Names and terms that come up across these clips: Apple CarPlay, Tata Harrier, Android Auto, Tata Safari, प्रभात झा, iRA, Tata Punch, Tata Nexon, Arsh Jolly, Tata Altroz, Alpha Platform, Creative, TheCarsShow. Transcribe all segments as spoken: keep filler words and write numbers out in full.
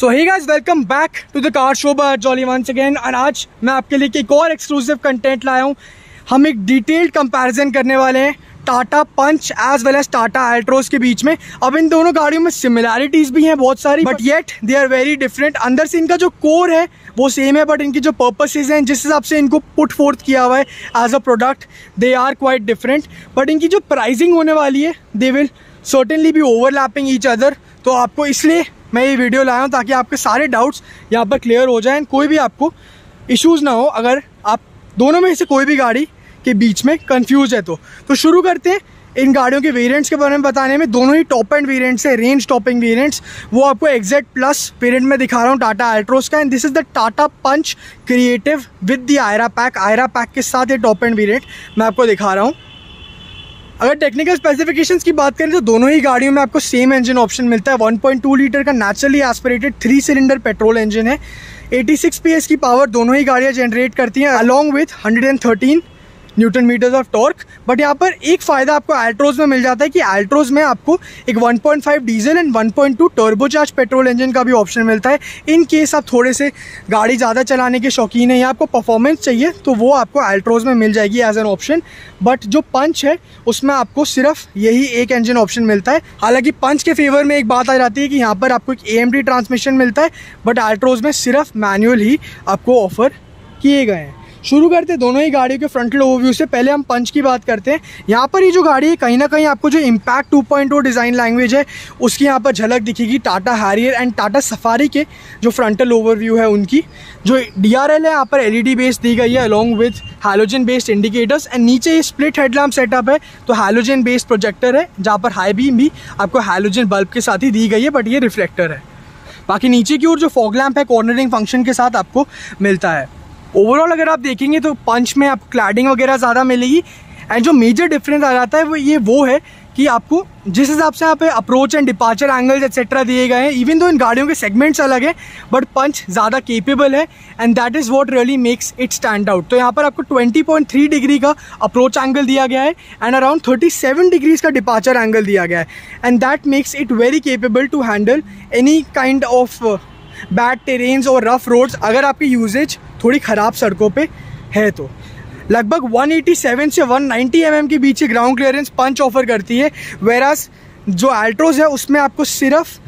So hey guys, welcome back to the car show by jolly once again. और आज मैं आपके लिए एक और एक्सक्लूसिव कंटेंट लाया हूँ। हम एक डिटेल्ड कंपैरिजन करने वाले हैं Tata Punch as well as Tata Altroz के बीच में। अब इन दोनों गाड़ियों में सिमिलैरिटीज भी हैं बहुत सारी, but yet they are very different. अंदर से इनका जो कोर है वो सेम है, बट इनकी जो पर्पसेज हैं, जिस हिसाब से इनको पुट फोर्थ किया हुआ है as a product, they are quite different. But इनकी जो प्राइसिंग होने वाली है, they will certainly be overlapping each other. तो आपको इसलिए मैं ये वीडियो लाया हूँ ताकि आपके सारे डाउट्स यहाँ पर क्लियर हो जाएं, कोई भी आपको इश्यूज़ ना हो अगर आप दोनों में से कोई भी गाड़ी के बीच में कंफ्यूज है। तो तो शुरू करते हैं इन गाड़ियों के वेरिएंट्स के बारे में बताने में। दोनों ही टॉप एंड वेरिएंट्स है, रेंज टॉपिंग वेरिएंट्स। वो आपको एग्जैक्ट प्लस वेरिएंट में दिखा रहा हूँ टाटा अल्ट्रोज का। And this is the Tata Punch Creative with the iRA pack. IRA pack के साथ ये टॉप एंड वेरिएंट मैं आपको दिखा रहा हूँ। अगर टेक्निकल स्पेसिफिकेशंस की बात करें तो दोनों ही गाड़ियों में आपको सेम इंजन ऑप्शन मिलता है। वन पॉइंट टू लीटर का naturally aspirated three cylinder petrol engine है। छियासी पीएस की पावर दोनों ही गाड़ियां जनरेट करती हैं along with one hundred thirteen newton metres of torque. But यहाँ पर एक फ़ायदा आपको अल्ट्रोज में मिल जाता है कि अल्ट्रोज में आपको एक one point five diesel and one point two turbocharge petrol engine का भी ऑप्शन मिलता है। इन केस आप थोड़े से गाड़ी ज़्यादा चलाने के शौकीन हैं या आपको परफॉर्मेंस चाहिए तो वो आपको अल्ट्रोज में मिल जाएगी एज एन ऑप्शन। बट जो पंच है उसमें आपको सिर्फ यही एक इंजन ऑप्शन मिलता है। हालाँकि पंच के फेवर में एक बात आ जाती है कि यहाँ पर आपको एक एएमडी ट्रांसमिशन मिलता है, बट अल्ट्रोज में सिर्फ मैनुअल ही आपको ऑफर किए गए हैं। शुरू करते हैं दोनों ही गाड़ियों के फ्रंटल ओवरव्यू से। पहले हम पंच की बात करते हैं। यहाँ पर ये जो गाड़ी है कहीं ना कहीं आपको जो impact two point o design language है उसकी यहाँ पर झलक दिखेगी। Tata Harrier and Tata Safari के जो फ्रंटल ओवरव्यू है उनकी जो डीआरएल है यहाँ पर एलईडी बेस दी गई है along with halogen based indicators. And नीचे ये स्प्लिट हेडलैम्प सेटअप है तो हैलोजन बेस्ड प्रोजेक्टर है जहाँ पर हाई बीम भी आपको हैलोजन बल्ब के साथ ही दी गई है, बट ये रिफ्लेक्टर है। बाकी नीचे की ओर जो फॉग लैम्प है कॉर्नरिंग फंक्शन के साथ आपको मिलता है। ओवरऑल अगर आप देखेंगे तो पंच में आपको क्लैडिंग वगैरह ज़्यादा मिलेगी। एंड जो मेजर डिफरेंस आ जाता है वो ये वो है कि आपको जिस हिसाब से यहाँ पे approach and departure angles etcetera दिए गए हैं, इवन दो इन गाड़ियों के सेगमेंट्स अलग हैं बट पंच ज़्यादा केपेबल है and that is what really makes it stand out. तो यहाँ पर आपको ट्वेंटी पॉइंट थ्री डिग्री का अप्रोच एंगल दिया गया है and around thirty seven degrees का डिपार्चर एंगल दिया गया है and that makes it very capable to handle any kind of bad terrains और रफ रोड्स अगर आपकी यूजेज थोड़ी ख़राब सड़कों पे है। तो लगभग वन एटी सेवन से वन नाइंटी एमएम के बीच ग्राउंड क्लियरेंस पंच ऑफर करती है, वेरास जो अल्ट्रोज है उसमें आपको सिर्फ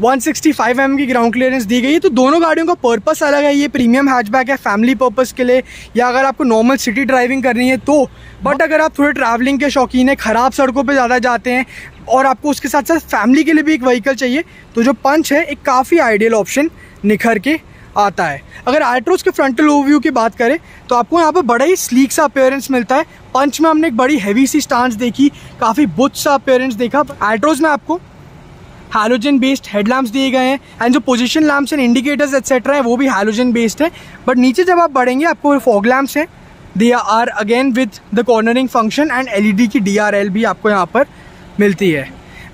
वन सिक्स्टी फाइव एमएम की ग्राउंड क्लियरेंस दी गई है। तो दोनों गाड़ियों का पर्पस अलग है। ये प्रीमियम हैचबैक है फैमिली पर्पस के लिए या अगर आपको नॉर्मल सिटी ड्राइविंग करनी है तो। बट अगर आप थोड़े ट्रैवलिंग के शौकीन हैं, ख़राब सड़कों पे ज़्यादा जाते हैं और आपको उसके साथ साथ फैमिली के लिए भी एक व्हीकल चाहिए तो जो पंच है एक काफ़ी आइडियल ऑप्शन निखर के आता है। अगर अल्ट्रोज के फ्रंटल ओवरव्यू की बात करें तो आपको यहाँ पर बड़ा ही स्लीक सा अपीयरेंस मिलता है। पंच में हमने एक बड़ी हैवी सी स्टांस देखी, काफ़ी बुच सा अपीयरेंस देखा। अल्ट्रोज में आपको हैलोजन बेस्ड हेडलैम्प्स दिए गए हैं एंड जो position lamps and indicators etcetera हैं वो भी हैलोजन बेस्ड है। बट नीचे जब आप बढ़ेंगे आपको फॉग लैम्प्स हैं, they are again with the cornering function and LED की डीआरएल भी आपको यहाँ पर मिलती है।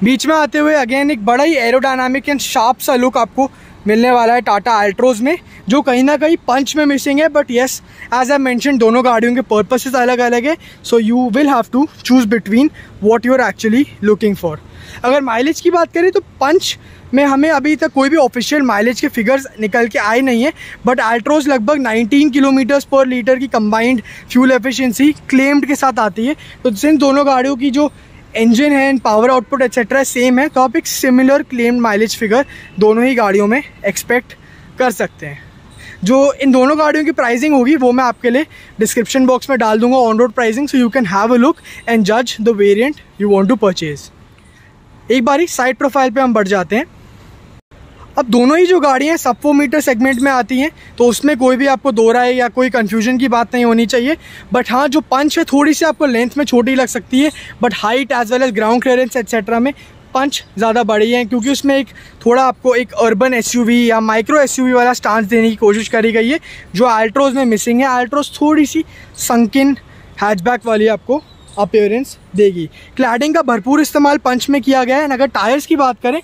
बीच में आते हुए अगेन एक बड़ा ही एरोडायनामिक एंड शार्प सा लुक आपको मिलने वाला है टाटा अल्ट्रोज में जो कहीं ना कहीं पंच में मिसिंग है। But yes, as I mention दोनों गाड़ियों के पर्पसेस अलग अलग है, so you will have to choose between what you are actually looking for. अगर माइलेज की बात करें तो पंच में हमें अभी तक कोई भी ऑफिशियल माइलेज के फिगर्स निकल के आए नहीं है, बट अल्ट्रोज लगभग नाइंटीन किलोमीटर्स पर लीटर की कंबाइंड फ्यूल एफिशिएंसी क्लेम्ड के साथ आती है। तो इन दोनों गाड़ियों की जो इंजन है and power output etcetera same है तो आप एक सिमिलर क्लेम्ड माइलेज फिगर दोनों ही गाड़ियों में एक्सपेक्ट कर सकते हैं। जो इन दोनों गाड़ियों की प्राइसिंग होगी वो मैं आपके लिए डिस्क्रिप्शन बॉक्स में डाल दूंगा on road pricing, so you can have a look and जज the variant you want to purchase. एक बार ही साइड प्रोफाइल पे हम बढ़ जाते हैं। अब दोनों ही जो गाड़ियाँ सब फोर मीटर सेगमेंट में आती हैं तो उसमें कोई भी आपको दो राय या कोई कन्फ्यूजन की बात नहीं होनी चाहिए। बट हाँ, जो पंच है थोड़ी सी आपको लेंथ में छोटी लग सकती है, but height as well as ground clearance etcetera में पंच ज़्यादा बड़ी है क्योंकि उसमें एक थोड़ा आपको एक अर्बन एसयूवी या माइक्रो एसयूवी वाला स्टांस देने की कोशिश करी गई है जो अल्ट्रोज में मिसिंग है। अल्ट्रोज थोड़ी सी संकिन हैचबैक वाली आपको अपीयरेंस देगी। क्लैडिंग का भरपूर इस्तेमाल पंच में किया गया है। अगर टायर्स की बात करें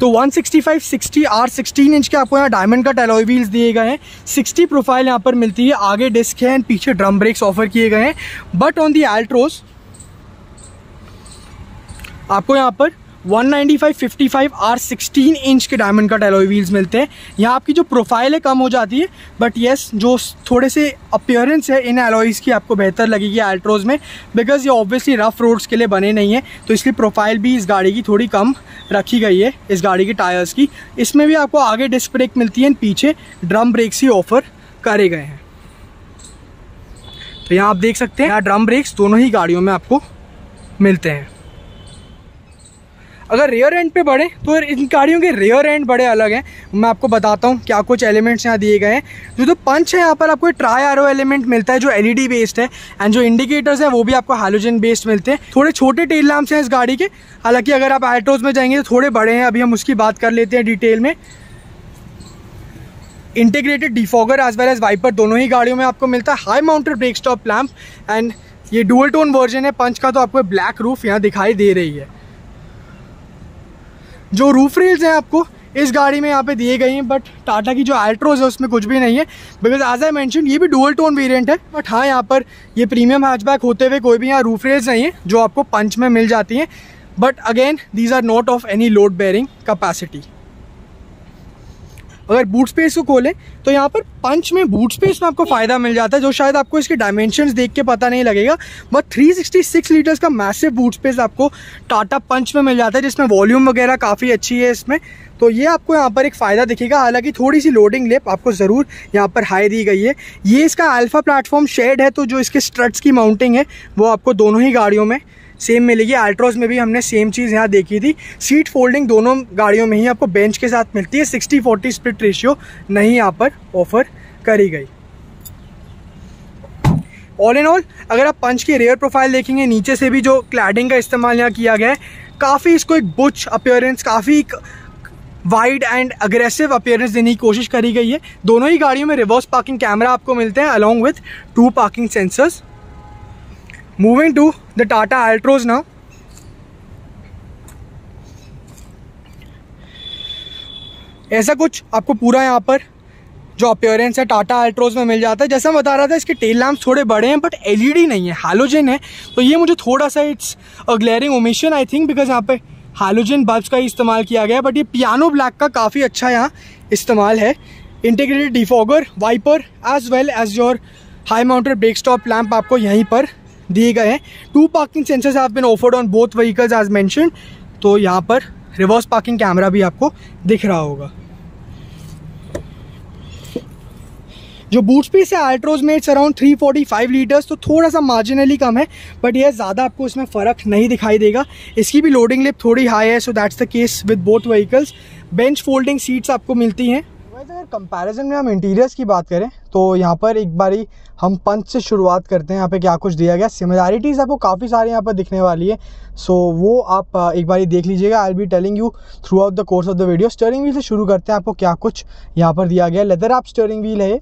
तो one sixty five sixty R sixteen inch के आपको यहाँ डायमंड का अलॉय व्हील्स दिए गए हैं। सिक्स्टी प्रोफाइल यहाँ पर मिलती है, आगे डिस्क है एंड पीछे ड्रम ब्रेक्स ऑफर किए गए हैं। बट ऑन दी अल्ट्रोज आपको यहाँ पर one ninety five fifty five R sixteen inch के डायमंड कट एलॉय व्हील्स मिलते हैं। यहाँ आपकी जो प्रोफाइल है कम हो जाती है, बट येस जो थोड़े से अपीयरेंस है इन एलॉयज़ की आपको बेहतर लगेगी अल्ट्रोज में, बिकॉज ये ऑब्वियसली रफ रोड्स के लिए बने नहीं है, तो इसलिए प्रोफाइल भी इस गाड़ी की थोड़ी कम रखी गई है इस गाड़ी के टायर्स की। इसमें भी आपको आगे डिस्क ब्रेक मिलती है, पीछे ड्रम ब्रेक्स ही ऑफर करे गए हैं। तो यहाँ आप देख सकते हैं यहाँ ड्रम ब्रेक्स दोनों ही गाड़ियों में आपको मिलते हैं। अगर रेयर एंड पे बढ़े तो इन गाड़ियों के रेयर एंड बड़े अलग हैं, मैं आपको बताता हूँ क्या कुछ एलिमेंट्स यहाँ दिए गए हैं। जो तो पंच है यहाँ पर आपको ट्राई आरो एलिमेंट मिलता है जो एलईडी बेस्ड है, एंड जो इंडिकेटर्स हैं वो भी आपको हैलोजन बेस्ड मिलते हैं। थोड़े छोटे टेल लैम्प्स हैं इस गाड़ी के, हालांकि अगर आप अल्ट्रोज में जाएंगे तो थोड़े बड़े हैं, अभी हम उसकी बात कर लेते हैं डिटेल में। Integrated defogger as well as wiper दोनों ही गाड़ियों में आपको मिलता है। High mounted brake stop lamp, and ये डुअल टोन वर्जन है पंच का, तो आपको ब्लैक रूफ यहाँ दिखाई दे रही है। जो रूफ रेल्स हैं आपको इस गाड़ी में यहाँ पे दिए गई हैं, बट टाटा की जो अल्ट्रोज है उसमें कुछ भी नहीं है, बिकॉज एज आई मैंशन ये भी डुअल टोन वेरिएंट है। बट हाँ यहाँ पर ये प्रीमियम हैचबैक होते हुए कोई भी यहाँ रूफ रेल्स नहीं है जो आपको पंच में मिल जाती हैं, but again these are not of any load bearing capacity. अगर बूट स्पेस को खोलें तो यहाँ पर पंच में बूट स्पेस में आपको फ़ायदा मिल जाता है, जो शायद आपको इसके डायमेंशंस देख के पता नहीं लगेगा, but three sixty six litres का मैसिव बूट स्पेस आपको टाटा पंच में मिल जाता है, जिसमें वॉल्यूम वगैरह काफ़ी अच्छी है इसमें, तो ये आपको यहाँ पर एक फ़ायदा दिखेगा। हालांकि थोड़ी सी लोडिंग लेप आपको ज़रूर यहाँ पर हाई दी गई है। ये इसका अल्फा प्लेटफॉर्म शेड है, तो जो इसके स्ट्रट्स की माउंटिंग है वो आपको दोनों ही गाड़ियों में सेम मिलेगी। अल्ट्रोज में भी हमने सेम चीज़ यहाँ देखी थी। सीट फोल्डिंग दोनों गाड़ियों में ही आपको बेंच के साथ मिलती है, सिक्स्टी फोर्टी स्प्लिट रेशियो नहीं यहाँ पर ऑफर करी गई। ऑल इन ऑल अगर आप पंच की रेयर प्रोफाइल देखेंगे, नीचे से भी जो क्लैडिंग का इस्तेमाल यहाँ किया गया है, काफ़ी इसको एक बुच अपीयरेंस, काफ़ी वाइड एंड अग्रेसिव अपीयरेंस देने की कोशिश करी गई है। दोनों ही गाड़ियों में रिवर्स पार्किंग कैमरा आपको मिलते हैं along with two parking sensors. Moving to the Tata Altroz now. ऐसा कुछ आपको पूरा यहाँ पर जो अपीयरेंस है टाटा अल्ट्रोज में मिल जाता है। जैसा मैं बता रहा था इसके टेल लैम्प्स थोड़े बड़े हैं, बट एलईडी नहीं है, हैलोजन है, तो ये मुझे थोड़ा सा it's a glaring omission I think, because यहाँ पे हैलोजन बल्ब्स का ही इस्तेमाल किया गया है, बट ये पियानो ब्लैक का काफ़ी अच्छा यहाँ इस्तेमाल है। Integrated defogger, wiper as well as your high mounted brake stop lamp आपको यहीं पर दिए गए हैं। Two parking sensors have been offered on both vehicles as mentioned, तो यहाँ पर रिवर्स पार्किंग कैमरा भी आपको दिख रहा होगा। जो बूट स्पेस है अल्ट्रोज में it's around three forty five litres, तो थोड़ा सा मार्जिनली कम है, बट यह ज़्यादा आपको इसमें फ़र्क नहीं दिखाई देगा। इसकी भी लोडिंग लिप थोड़ी हाई है, so that's the case with both vehicles. Bench folding seats आपको मिलती हैं। अगर कंपैरिजन में हम इंटीरियर्स की बात करें तो यहाँ पर एक बारी हम पंच से शुरुआत करते हैं। यहाँ पे क्या कुछ दिया गया, सिमिलैरिटीज़ आपको काफ़ी सारी यहाँ पर दिखने वाली है, सो so, वो आप एक बारी देख लीजिएगा। I will be telling you throughout the course of the video. Steering wheel से शुरू करते हैं, आपको क्या कुछ यहाँ पर दिया गया। लेदर आप स्टीयरिंग व्हील है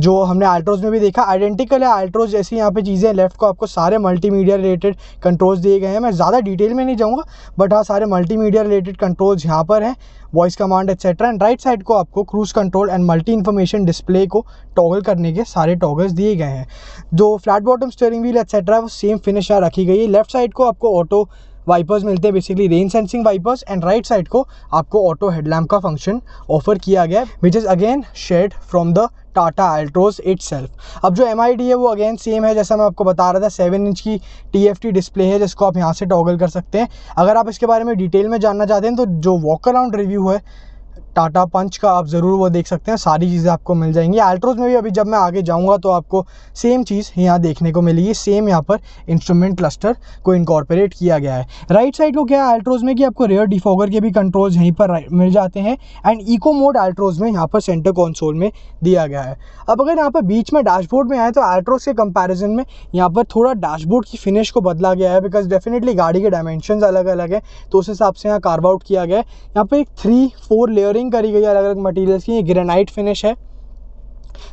जो हमने अल्ट्रोज में भी देखा, आइडेंटिकल है अल्ट्रोज जैसी यहाँ पे चीज़ें। लेफ्ट को आपको सारे मल्टीमीडिया रिलेटेड कंट्रोल्स दिए गए हैं, मैं ज़्यादा डिटेल में नहीं जाऊँगा, बट हाँ सारे मल्टीमीडिया रिलेटेड कंट्रोल्स यहाँ पर हैं, voice command etcetera. And right side को आपको cruise control and multi information display को टॉगल करने के सारे टॉगल्स दिए गए हैं। जो flat bottom steering wheel etcetera वो सेम फिनिश यहाँ रखी गई है। लेफ्ट साइड को आपको ऑटो वाइपर्स मिलते हैं, basically rain sensing wipers, and right side को आपको ऑटो हेडलैम्प का फंक्शन ऑफर किया गया है, which is again shared from the Tata Altroz itself. अब जो एम आई डी है वो अगेन सेम है, जैसा मैं आपको बता रहा था सेवन इंच की टी एफ टी डिस्प्ले है जिसको आप यहाँ से टॉगल कर सकते हैं। अगर आप इसके बारे में डिटेल में जानना चाहते हैं तो जो वॉक अराउंड रिव्यू है टाटा पंच का आप ज़रूर वो देख सकते हैं, सारी चीज़ें आपको मिल जाएंगी। अल्ट्रोज में भी अभी जब मैं आगे जाऊंगा तो आपको सेम चीज़ यहाँ देखने को मिलेगी, सेम यहाँ पर इंस्ट्रूमेंट क्लस्टर को इनकॉर्पोरेट किया गया है। राइट साइड को क्या है अल्ट्रोज में कि आपको रेयर डिफॉगर के भी कंट्रोल्स यहीं पर मिल जाते हैं, एंड इको मोड अल्ट्रोज में यहाँ पर सेंटर कंसोल में दिया गया है। अब अगर यहाँ पर बीच में डैशबोर्ड में आए तो अल्ट्रोज के कंपेरिजन में यहाँ पर थोड़ा डैशबोर्ड की फिनिश को बदला गया है, बिकॉज डेफिनेटली गाड़ी के डायमेंशन अलग अलग है, तो उस हिसाब से यहाँ कार्व आउट किया गया है। यहाँ पर एक थ्री फोर लेयर करी गई अलग अलग मटेरियल्स की। ग्रेनाइट फिनिश है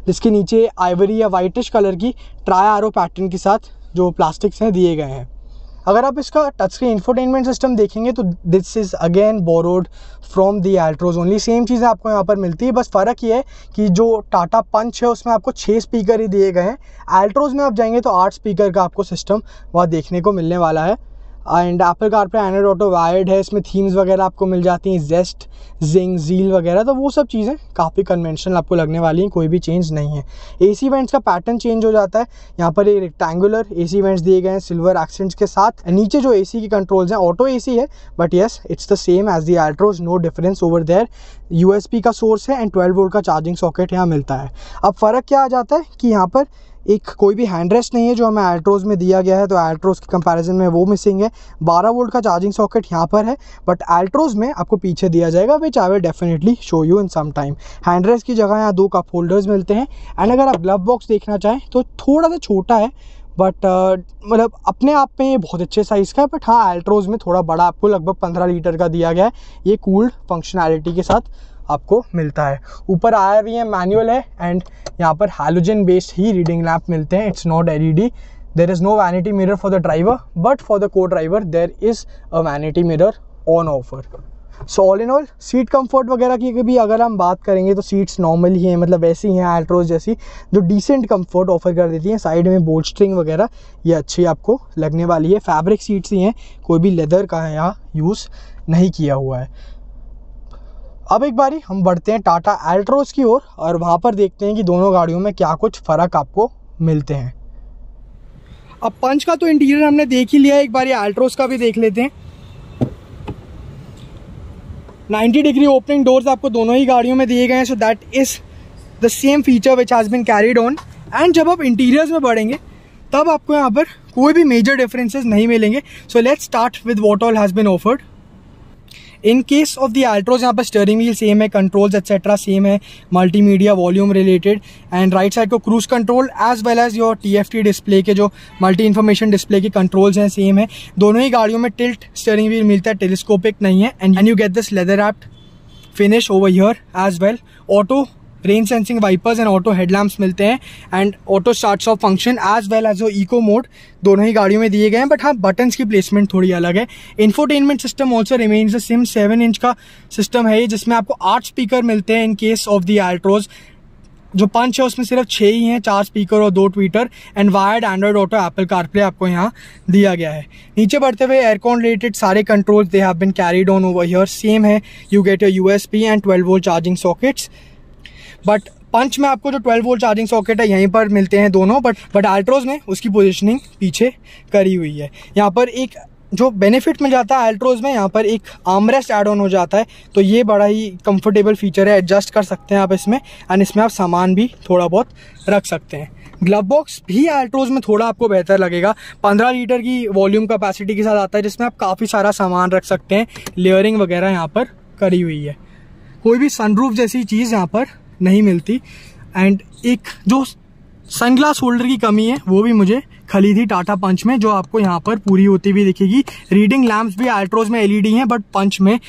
जिसके नीचे आइवरी या वाइटिश कलर की ट्राई आरो पैटर्न के साथ जो प्लास्टिक्स हैं दिए गए हैं। अगर आप इसका टच स्क्रीन इंफोटेनमेंट सिस्टम देखेंगे तो this is again borrowed from the Altroz only, same चीज़ें आपको यहाँ पर मिलती है। बस फ़र्क ये है कि जो टाटा पंच है उसमें आपको छः स्पीकर ही दिए गए हैं, अल्ट्रोज में आप जाएंगे तो आठ स्पीकर का आपको सिस्टम वहाँ देखने को मिलने वाला है। एंड एप्पल कार पर एंड्रॉइड ऑटो वायर्ड है, इसमें थीम्स वगैरह आपको मिल जाती हैं, जेस्ट, जिंग, जील वगैरह, तो वो सब चीज़ें काफ़ी कन्वेंशनल आपको लगने वाली हैं, कोई भी चेंज नहीं है। एसी वेंट्स का पैटर्न चेंज हो जाता है, यहाँ पर ये रेक्टेंगुलर एसी वेंट्स दिए गए हैं सिल्वर एक्सेंट्स के साथ। नीचे जो एसी की कंट्रोल्स हैं, ऑटो एसी है, but yes it's the same as the Altroz, no difference over there. USB का सोर्स है एंड ट्वेल्व वोल्ट का चार्जिंग सॉकेट यहाँ मिलता है। अब फ़र्क क्या आ जाता है कि यहाँ पर एक कोई भी हैंड रेस्ट नहीं है जो हमें अल्ट्रोज में दिया गया है, तो अल्ट्रोज के कंपैरिजन में वो मिसिंग है। बारह वोल्ट का चार्जिंग सॉकेट यहाँ पर है, बट अल्ट्रोज में आपको पीछे दिया जाएगा, which I will definitely show you in some time. Hand rest की जगह यहाँ दो कप होल्डर्स मिलते हैं। एंड अगर आप ग्लव बॉक्स देखना चाहें तो थोड़ा सा छोटा है, बट uh, मतलब अपने आप में ये बहुत अच्छे साइज़ का है, बट हाँ अल्ट्रोज में थोड़ा बड़ा आपको लगभग पंद्रह लीटर का दिया गया है। ये कूल्ड फंक्शनैलिटी के साथ आपको मिलता है। ऊपर आर वी एम मैनुअल है एंड यहाँ पर हैलोजन बेस्ड ही रीडिंग लैंप मिलते हैं। It's not LED. There is no vanity mirror for the driver, but for the co driver there is a vanity mirror on offer. So all in all seat comfort वगैरह की भी अगर हम बात करेंगे तो सीट्स नॉर्मल ही हैं, मतलब ऐसी हैं अल्ट्रोज जैसी, जो डिसेंट कंफर्ट ऑफर कर देती हैं। साइड में बोल्स्ट्रिंग वगैरह ये अच्छी आपको लगने वाली है। फैब्रिक सीट्स ही हैं, कोई भी लेदर का यहाँ यूज़ नहीं किया हुआ है। अब एक बारी हम बढ़ते हैं टाटा अल्ट्रोज की ओर और, और वहाँ पर देखते हैं कि दोनों गाड़ियों में क्या कुछ फ़र्क आपको मिलते हैं। अब पंच का तो इंटीरियर हमने देख ही लिया, एक बारी अल्ट्रोज का भी देख लेते हैं। नाइंटी डिग्री ओपनिंग डोर्स आपको दोनों ही गाड़ियों में दिए गए हैं, so that is the same feature which has been carried on. And जब आप इंटीरियर्स में बढ़ेंगे तब आपको यहाँ पर कोई भी मेजर डिफरेंसेस नहीं मिलेंगे। So let's start with what all has been offered. In case of the Altroz यहाँ पर स्टीयरिंग व्हील सेम है, कंट्रोल्स एक्सेट्रा सेम है, multimedia volume related and right side को cruise control as well as your TFT display के जो multi information display के controls हैं same है। दोनों ही गाड़ियों में टिल्ट स्टीयरिंग व्हील मिलता है, टेलीस्कोपिक नहीं है। And and you get this leather wrapped finish over here as well. Auto rain sensing wipers and auto headlamps मिलते हैं and auto starts off function as well as वो eco mode दोनों ही गाड़ियों में दिए गए हैं, बट हाँ बटन्स की प्लेसमेंट थोड़ी अलग है। Infotainment system also remains the same, seven inch का सिस्टम है जिसमें आपको आठ स्पीकर मिलते हैं। In case of the Altroz जो पंच है उसमें सिर्फ छः ही हैं, चार स्पीकर और दो tweeter and wired Android Auto Apple CarPlay आपको यहाँ दिया गया है। नीचे बढ़ते हुए एयरकॉन रिलेटेड सारे controls they have been carried on over here same है। You get your USB and twelve volt charging sockets, but Punch में आपको जो ट्वेल्व वोल्ट चार्जिंग सॉकेट है यहीं पर मिलते हैं दोनों, बट बट अल्ट्रोज ने उसकी पोजीशनिंग पीछे करी हुई है। यहाँ पर एक जो बेनिफिट मिल जाता है अल्ट्रोज में, यहाँ पर एक आर्मरेस्ट ऐड ऑन हो जाता है, तो ये बड़ा ही कंफर्टेबल फीचर है। एडजस्ट कर सकते हैं आप इसमें एंड इसमें आप सामान भी थोड़ा बहुत रख सकते हैं। ग्लव बॉक्स भी अल्ट्रोज में थोड़ा आपको बेहतर लगेगा, पंद्रह लीटर की वॉल्यूम कैपेसिटी के साथ आता है जिसमें आप काफ़ी सारा सामान रख सकते हैं। लेयरिंग वगैरह यहाँ पर करी हुई है, कोई भी सनरूफ जैसी चीज़ यहाँ पर नहीं मिलती। एंड एक जो सनग्लास होल्डर की कमी है वो भी मुझे खली थी टाटा पंच में, जो आपको यहाँ पर पूरी होती हुई दिखेगी। रीडिंग लैम्प्स भी अल्ट्रोज में एलईडी हैं, बट पंच में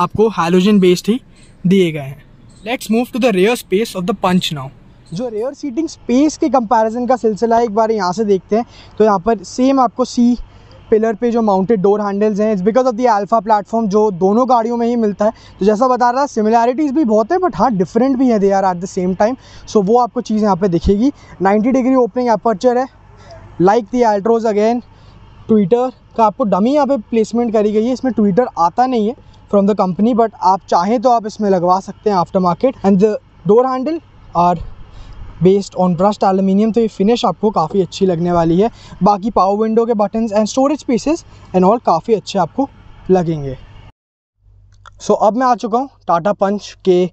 आपको हैलोजन बेस्ड ही दिए गए हैं। Let's move to the rear space of the Punch now. जो रेयर सीटिंग स्पेस के कंपैरिजन का सिलसिला है, एक बार यहाँ से देखते हैं तो यहाँ पर सेम आपको सी पिलर पे जो माउंटेड डोर हैंडल्स हैं, it's because of the alpha platform जो दोनों गाड़ियों में ही मिलता है। तो जैसा बता रहा था सिमिलैरिटीज़ भी बहुत है, बट हाँ डिफरेंट भी है they are at the same time, so वो आपको चीज़ यहाँ पे दिखेगी। नाइंटी डिग्री ओपनिंग अपर्चर है like the Altroz again. Tweeter का आपको डमी यहाँ पे प्लेसमेंट करी गई है, इसमें ट्विटर आता नहीं है फ्रॉम द कंपनी, बट आप चाहें तो आप इसमें लगवा सकते हैं after market. And the door handle are based on brushed aluminium, तो ये फिनिश आपको काफ़ी अच्छी लगने वाली है। बाकी पावर विंडो के buttons and storage pieces and all काफ़ी अच्छे आपको लगेंगे। सो so, अब मैं आ चुका हूँ टाटा पंच के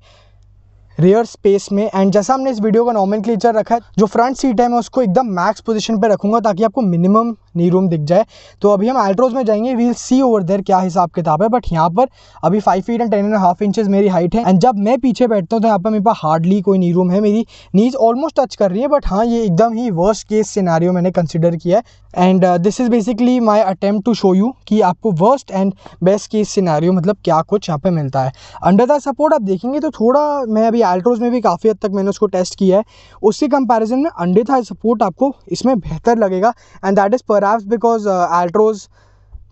रेयर स्पेस में। एंड जैसा हमने इस वीडियो का नॉमेनक्लेचर रखा है, जो फ्रंट सीट है मैं उसको एकदम मैक्स पोजीशन पे रखूँगा ताकि आपको मिनिमम नी रूम दिख जाए। तो अभी हम अल्ट्रोज में जाएंगे, we will see over there क्या हिसाब किताब है। बट यहाँ पर अभी five feet and ten and half inches मेरी हाइट है एंड जब मैं पीछे बैठता हूँ तो यहाँ पर मेरे पास हार्डली कोई नी रूम है, मेरी नीज ऑलमोस्ट टच कर रही है। बट हाँ ये एकदम ही वर्स्ट केस सिनेरियो मैंने कंसिडर किया है and this is basically my attempt to show you कि आपको worst and best case scenario मतलब क्या कुछ यहाँ पर मिलता है। अंडर द सपोर्ट आप देखेंगे तो थोड़ा, मैं अभी अल्ट्रोज में भी काफ़ी हद तक मैंने उसको टेस्ट किया है, उसके कंपेरिजन में अंडर द सपोर्ट आपको इसमें बेहतर लगेगा। एंड दैट इज़ पर Perhaps because uh, Altroz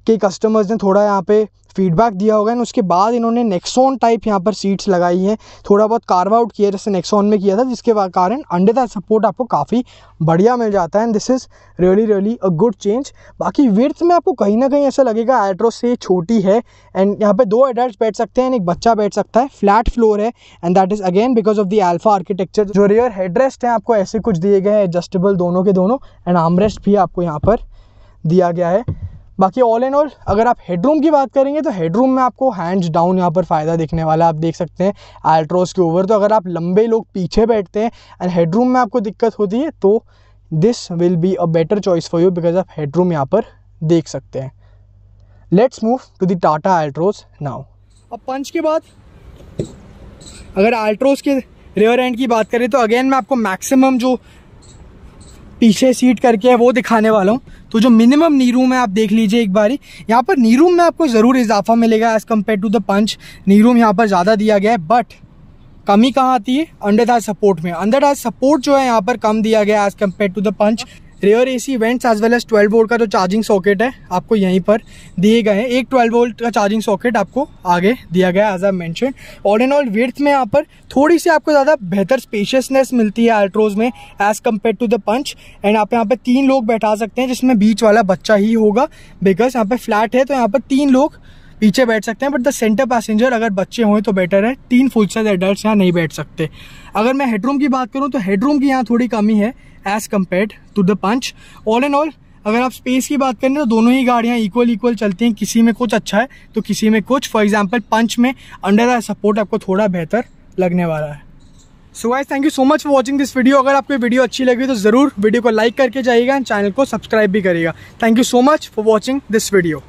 कि कस्टमर्स ने थोड़ा यहाँ पे फीडबैक दिया होगा, एंड उसके बाद इन्होंने नेक्सॉन टाइप यहाँ पर सीट्स लगाई हैं, थोड़ा बहुत कार्व आउट किया जैसे नेक्सॉन में किया था, जिसके कारण अंडर द सपोर्ट आपको काफ़ी बढ़िया मिल जाता है। And this is really really a good change. बाकी विड्थ में आपको कहीं ना कहीं ऐसा लगेगा एल्ट्रोज से छोटी है, एंड यहाँ पे दो एडल्ट बैठ सकते हैं एंड एक बच्चा बैठ सकता है। फ्लैट फ्लोर है and that is again because of the alpha architecture. जो रियर हेडरेस्ट हैं आपको ऐसे कुछ दिए गए हैं, एडजस्टेबल दोनों के दोनों, एंड आर्मरेस्ट भी आपको यहाँ पर दिया गया है। बाकी ऑल एंड ऑल अगर आप हेडरूम की बात करेंगे तो हेडरूम में आपको हैंड्स डाउन यहाँ पर फ़ायदा दिखने वाला है। आप देख सकते हैं अल्ट्रोज के ओवर, तो अगर आप लंबे लोग पीछे बैठते हैं एंड हेडरूम में आपको दिक्कत होती है तो this will be a better choice for you, because आप हेडरूम यहाँ पर देख सकते हैं। Let's move to the Tata Altroz now. अब पंच के बाद अगर अल्ट्रोज के रियर एंड की बात करें तो अगेन मैं आपको मैक्सिमम जो पीछे सीट करके है वो दिखाने वाला हूँ। तो जो मिनिमम नी रूम है आप देख लीजिए एक बारी, यहाँ पर नी रूम में आपको ज़रूर इजाफा मिलेगा as compare to the Punch. Knee room यहाँ पर ज़्यादा दिया गया है, बट कमी कहाँ आती है? अंडर द सपोर्ट में। अंडर द सपोर्ट जो है यहाँ पर कम दिया गया as compare to the Punch. Rear AC vents as well as twelve volt का जो चार्जिंग सॉकेट है आपको यहीं पर दिए गए हैं। एक ट्वेल्व वोल्ट का चार्जिंग सॉकेट आपको आगे दिया गया है as I mention. All and all width में यहाँ पर थोड़ी सी आपको ज़्यादा बेहतर स्पेशियसनेस मिलती है अल्ट्रोज में as compare to the Punch. And आप यहाँ पर तीन लोग बैठा सकते हैं, जिसमें बीच वाला बच्चा ही होगा, बिकॉज यहाँ पर फ्लैट है तो यहाँ पर तीन लोग पीछे बैठ सकते हैं। बट द सेंटर पैसेंजर अगर बच्चे हों तो बेटर है, तीन फुल साइज एडल्ट यहाँ नहीं बैठ सकते। अगर मैं हेडरूम की बात करूँ तो हेडरूम की यहाँ थोड़ी कमी है as compare to the Punch. All and all अगर आप स्पेस की बात करें तो दोनों ही गाड़ियाँ इक्वल इक्वल चलती हैं, किसी में कुछ अच्छा है तो किसी में कुछ। फॉर एग्जाम्पल पंच में अंडर द सपोर्ट आपको थोड़ा बेहतर लगने वाला है। So guys, thank you so much for watching this video. अगर आपको वीडियो अच्छी लगी तो ज़रूर वीडियो को लाइक करके जाइएगा एंड चैनल को सब्सक्राइब भी करिएगा। Thank you so much for watching this video.